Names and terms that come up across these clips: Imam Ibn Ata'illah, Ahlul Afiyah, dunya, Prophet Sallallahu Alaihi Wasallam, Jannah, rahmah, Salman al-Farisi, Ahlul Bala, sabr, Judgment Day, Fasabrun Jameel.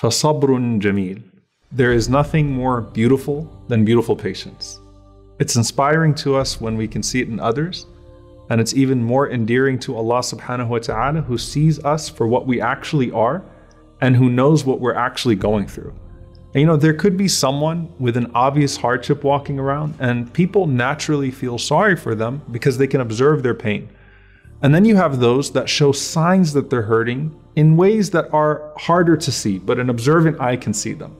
Fasabrun Jameel. There is nothing more beautiful than beautiful patience. It's inspiring to us when we can see it in others, and it's even more endearing to Allah Subhanahu Wa Ta'ala, who sees us for what we actually are and who knows what we're actually going through. And there could be someone with an obvious hardship walking around, and people naturally feel sorry for them because they can observe their pain. And then you have those that show signs that they're hurting in ways that are harder to see, but an observant eye can see them.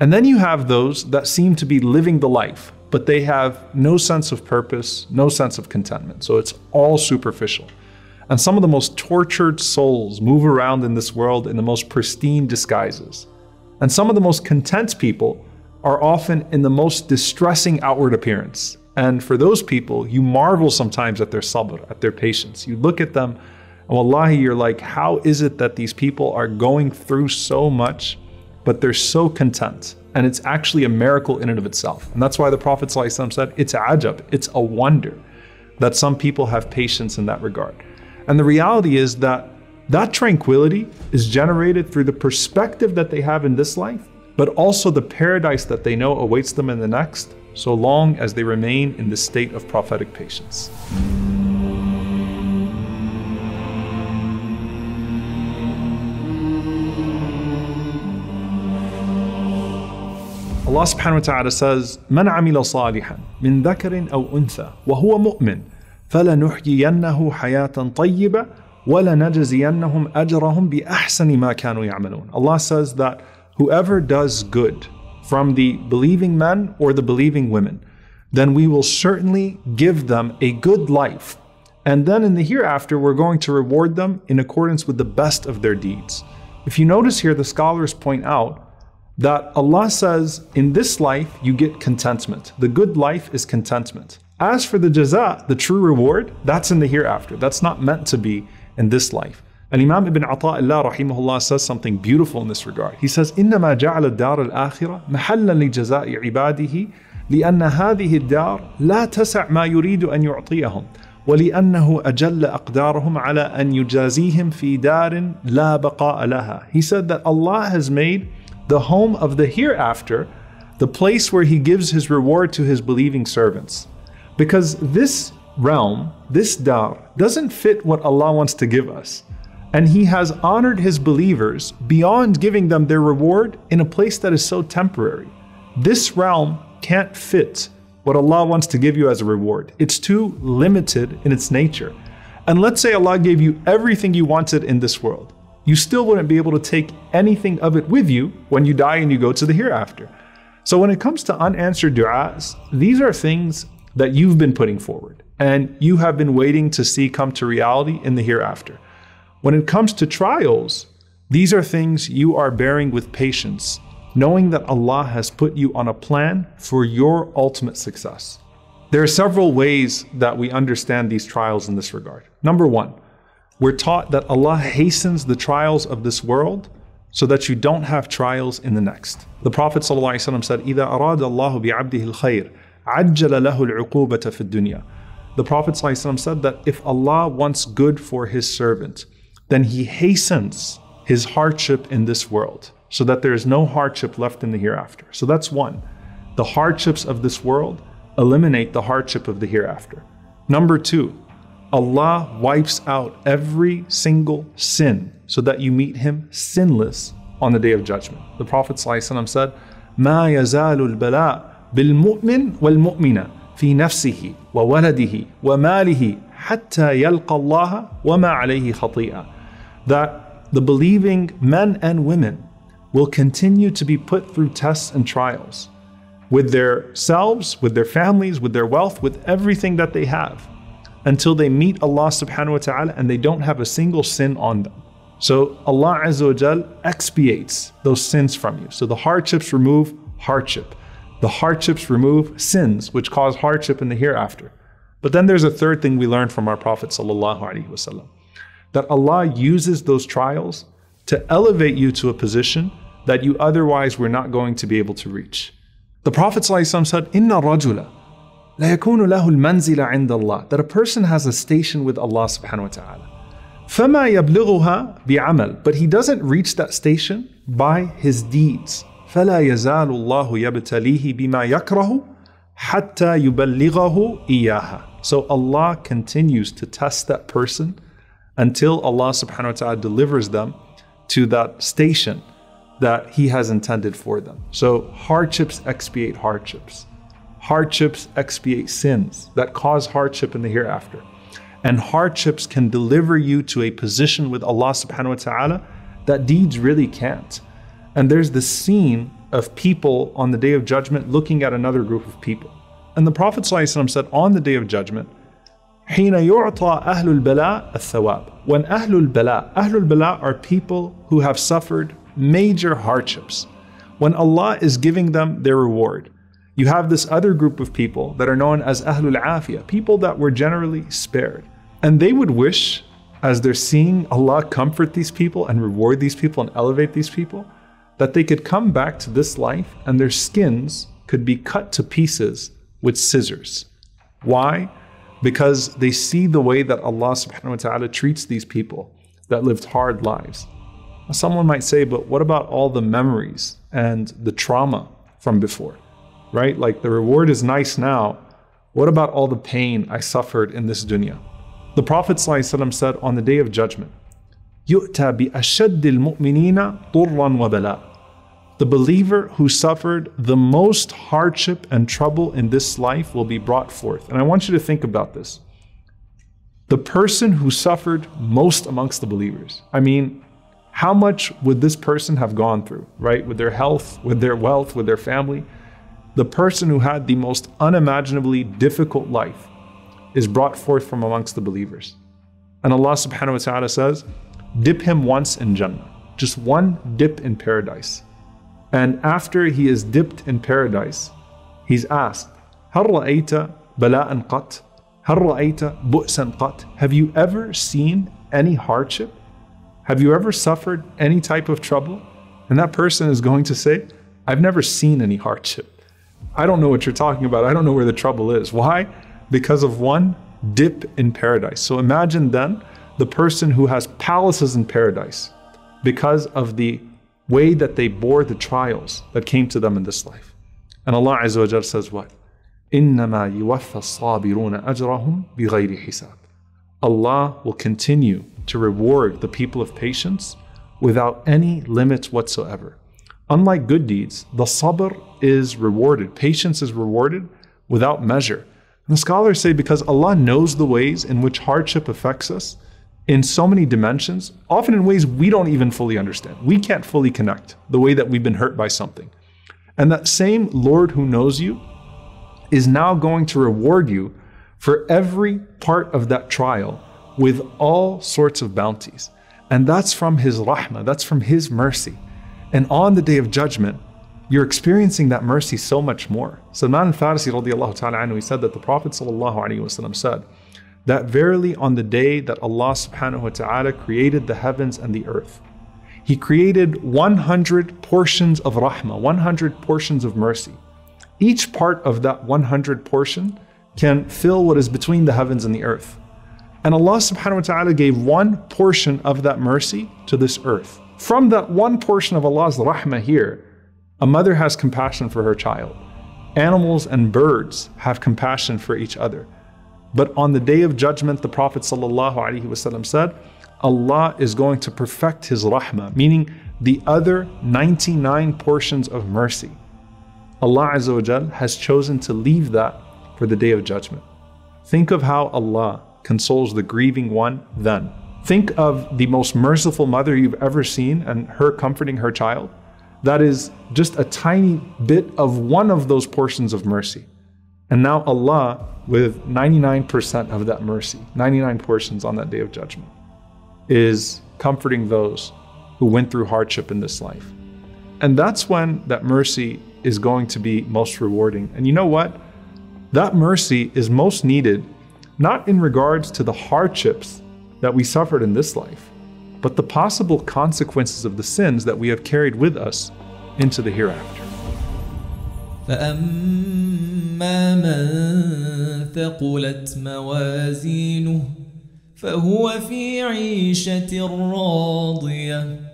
And then you have those that seem to be living the life, but they have no sense of purpose, no sense of contentment. So it's all superficial. And some of the most tortured souls move around in this world in the most pristine disguises. And some of the most content people are often in the most distressing outward appearance. And for those people, you marvel sometimes at their sabr, at their patience. You look at them and wallahi, you're like, how is it that these people are going through so much, but they're so content? And it's actually a miracle in and of itself. And that's why the Prophet Sallallahu Alaihi Wasallam said, it's ajab, it's a wonder that some people have patience in that regard. And the reality is that tranquility is generated through the perspective that they have in this life, but also the paradise that they know awaits them in the next, so long as they remain in the state of prophetic patience. Allah Subhanahu Wa Ta'ala says, "Man amila salihan min dhakarin aw untha wa huwa mu'min falanuhyiyannahu hayatan tayyibah." Allah says that whoever does good from the believing men or the believing women, then we will certainly give them a good life. And then in the hereafter, we're going to reward them in accordance with the best of their deeds. If you notice here, the scholars point out that Allah says, in this life, you get contentment. The good life is contentment. As for the jaza, the true reward, that's in the hereafter. That's not meant to be in this life. And Imam Ibn Ata'illah rahimahullah says something beautiful in this regard. He says, إِنَّمَا جَعَلَ الدَّارَ الْآخِرَةَ مَحَلًّا لِجَزَاءِ عِبَادِهِ لِأَنَّ هَذِهِ الدَّارَ لَا تَسَعْ مَا يُرِيدُ أَنْ يُعْطِيَهُمْ وَلِأَنَّهُ أَجَلَّ أَقْدَارَهُمْ عَلَى أَنْ يُجَازِيهِمْ فِي دَارٍ لَا بَقَاءَ لَهَا. He said that Allah has made the home of the hereafter the place where He gives His reward to His believing servants. Because this realm, this dar, doesn't fit what Allah wants to give us. And He has honored His believers beyond giving them their reward in a place that is so temporary. This realm can't fit what Allah wants to give you as a reward. It's too limited in its nature. And let's say Allah gave you everything you wanted in this world. You still wouldn't be able to take anything of it with you when you die and you go to the hereafter. So when it comes to unanswered du'as, these are things that you've been putting forward and you have been waiting to see come to reality in the hereafter. When it comes to trials, these are things you are bearing with patience, knowing that Allah has put you on a plan for your ultimate success. There are several ways that we understand these trials in this regard. Number one, we're taught that Allah hastens the trials of this world so that you don't have trials in the next. The Prophet Sallallahu Alaihi Wasallam said, إِذَا أَرَادَ اللَّهُ بِعَبْدِهِ الْخَيْرِ عَجَّلَ لَهُ الْعُقُوبَةَ فِي الدُّنْيَا. The Prophet ﷺ said that if Allah wants good for His servant, then He hastens his hardship in this world so that there is no hardship left in the hereafter. So that's one. The hardships of this world eliminate the hardship of the hereafter. Number two, Allah wipes out every single sin so that you meet Him sinless on the Day of Judgment. The Prophet ﷺ said, مَا يَزَالُ الْبَلَاءُ بالمؤمن والمؤمنة في نفسه وولده وماله حتى يلقى الله وما عليه خطيئة. That the believing men and women will continue to be put through tests and trials with their selves, with their families, with their wealth, with everything that they have, until they meet Allah Subhanahu Wa Ta'ala and they don't have a single sin on them. So Allah Azza wa Jal expiates those sins from you. So the hardships remove hardship. The hardships remove sins, which cause hardship in the hereafter. But then there's a third thing we learn from our Prophet Sallallahu Alaihi Wasallam, that Allah uses those trials to elevate you to a position that you otherwise were not going to be able to reach. The Prophet Sallallahu Alaihi Wasallam said, "Inna rajula la yakunu lahu al-manzila 'inda Allah." That a person has a station with Allah Subhanahu Wa Ta'ala. فَمَا يَبْلِغُهَا بِعَمَلٍ. But he doesn't reach that station by his deeds. فَلَا يَزَالُ اللَّهُ يَبْتَلِيهِ بِمَا يَكْرَهُ حَتَّى يُبَلِّغَهُ إِيَّاهَا. So Allah continues to test that person until Allah subhanahu wa ta'ala delivers them to that station that He has intended for them. So hardships expiate hardships. Hardships expiate sins that cause hardship in the hereafter. And hardships can deliver you to a position with Allah subhanahu wa ta'ala that deeds really can't. And there's this scene of people on the Day of Judgment looking at another group of people. And the Prophet Sallallahu Alaihi Wasallam said, on the Day of Judgment, حين يعطى أهل البلاء الثواب. When Ahlul Bala are people who have suffered major hardships. When Allah is giving them their reward, you have this other group of people that are known as Ahlul Afiyah, people that were generally spared. And they would wish, as they're seeing Allah comfort these people and reward these people and elevate these people, that they could come back to this life and their skins could be cut to pieces with scissors. Why? Because they see the way that Allah subhanahu wa ta'ala treats these people that lived hard lives. Someone might say, but what about all the memories and the trauma from before, right? Like the reward is nice now. What about all the pain I suffered in this dunya? The Prophet ﷺ said on the Day of Judgment, يُؤْتَى بِأَشَدِّ الْمُؤْمِنِينَ طُرًّا وَبَلَاءً. The believer who suffered the most hardship and trouble in this life will be brought forth. And I want you to think about this. The person who suffered most amongst the believers. I mean, how much would this person have gone through, right? With their health, with their wealth, with their family. The person who had the most unimaginably difficult life is brought forth from amongst the believers. And Allah subhanahu wa ta'ala says, dip him once in Jannah. Just one dip in paradise. And after he is dipped in paradise, he's asked, هَلْ رَأَيْتَ بَلَاءً قَطْ هَلْ رَأَيْتَ بُؤْسًا قَطْ. Have you ever seen any hardship? Have you ever suffered any type of trouble? And that person is going to say, I've never seen any hardship. I don't know what you're talking about. I don't know where the trouble is. Why? Because of one dip in paradise. So imagine then the person who has palaces in paradise because of the way that they bore the trials that came to them in this life. And Allah Azza wa Jal says what? إِنَّمَا يُوَفَّى الصَّابِرُونَ أَجْرَهُمْ بِغَيْرِ حِسَابٍ. Allah will continue to reward the people of patience without any limits whatsoever. Unlike good deeds, the sabr is rewarded. Patience is rewarded without measure. And the scholars say because Allah knows the ways in which hardship affects us in so many dimensions, often in ways we don't even fully understand. We can't fully connect the way that we've been hurt by something. And that same Lord who knows you is now going to reward you for every part of that trial with all sorts of bounties. And that's from His rahmah, that's from His mercy. And on the Day of Judgment, you're experiencing that mercy so much more. Salman al-Farisi radiallahu ta'ala anhu, he said that the Prophet sallallahu alaihi wasallam said, that verily on the day that Allah subhanahu wa ta'ala created the heavens and the earth, He created 100 portions of rahmah, 100 portions of mercy. Each part of that 100 portion can fill what is between the heavens and the earth. And Allah subhanahu wa ta'ala gave one portion of that mercy to this earth. From that one portion of Allah's rahmah here, a mother has compassion for her child. Animals and birds have compassion for each other. But on the Day of Judgment, the Prophet ﷺ said, Allah is going to perfect His rahmah, meaning the other 99 portions of mercy. Allah Azza wa Jal has chosen to leave that for the Day of Judgment. Think of how Allah consoles the grieving one then. Think of the most merciful mother you've ever seen and her comforting her child. That is just a tiny bit of one of those portions of mercy. And now Allah, with 99% of that mercy, 99 portions on that Day of Judgment, is comforting those who went through hardship in this life. And that's when that mercy is going to be most rewarding. And you know what? That mercy is most needed, not in regards to the hardships that we suffered in this life, but the possible consequences of the sins that we have carried with us into the hereafter. فَأَمَّا مَنْ ثَقُلَتْ مَوَازِينُهُ فهو في عيشة راضية